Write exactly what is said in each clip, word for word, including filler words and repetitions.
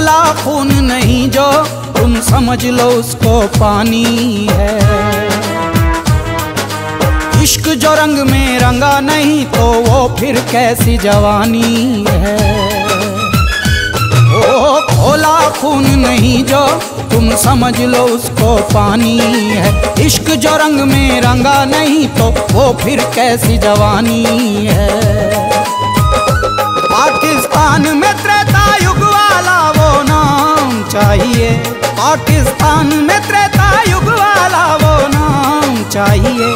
बोला खून नहीं जो तुम समझ लो उसको पानी है। इश्क जो रंग में रंगा नहीं तो वो फिर कैसी जवानी है। ओ खोला खून नहीं जो तुम समझ लो उसको पानी है। इश्क जो रंग में रंगा नहीं तो वो फिर कैसी जवानी है। पाकिस्तान में त्रेता युग वाला वो नाम चाहिए, पाकिस्तान में त्रेता युग वाला वो नाम चाहिए।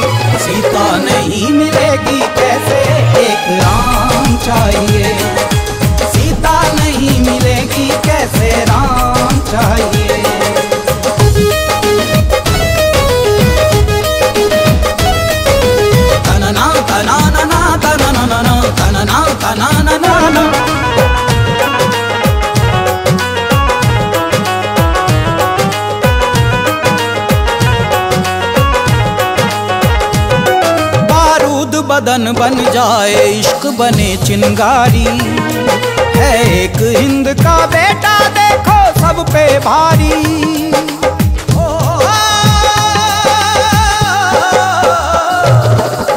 सीता नहीं मिलेगी कैसे एक राम चाहिए, सीता नहीं मिलेगी कैसे राम चाहिए। तनना तना तना तना तना तना तना तना बदन बन जाए इश्क बने चिंगारी है। एक हिंद का बेटा देखो सब पे भारी।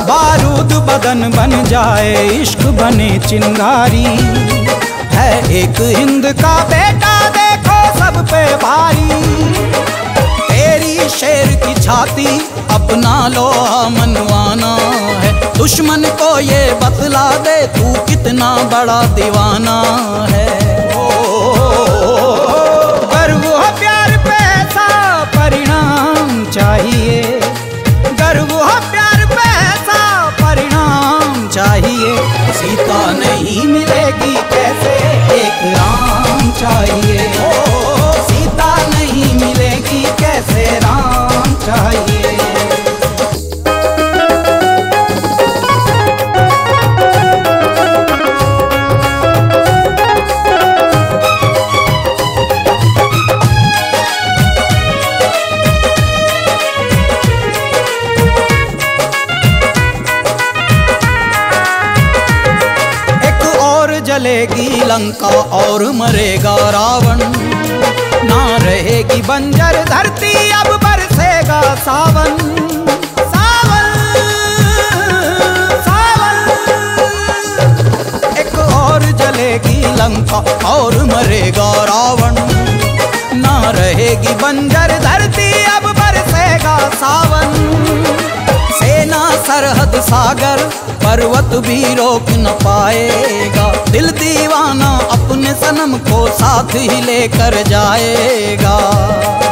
बारूद बदन बन जाए इश्क बने चिंगारी है। एक हिंद का बेटा देखो सब पे भारी। तेरी शेर की छाती अपना लोहा मनवाना है। दुश्मन को ये बतला दे तू कितना बड़ा दीवाना है। गर्व हो प्यार पे ऐसा परिणाम चाहिए, गर्व हो प्यार पे ऐसा परिणाम चाहिए। सीता नहीं मिलेगी कैसे एक राम चाहिए, सीता नहीं मिलेगी कैसे राम चाहिए। जलेगी लंका और मरेगा रावण, ना रहेगी बंजर धरती अब बरसेगा सावन। सावन सावन एक और जलेगी लंका और मरेगा रावण, ना रहेगी बंजर धरती अब बरसेगा सावन। सेना सरहद सागर पर्वत भी रोक न पाएगा। दिल दीवाना अपने सनम को साथ ही लेकर जाएगा।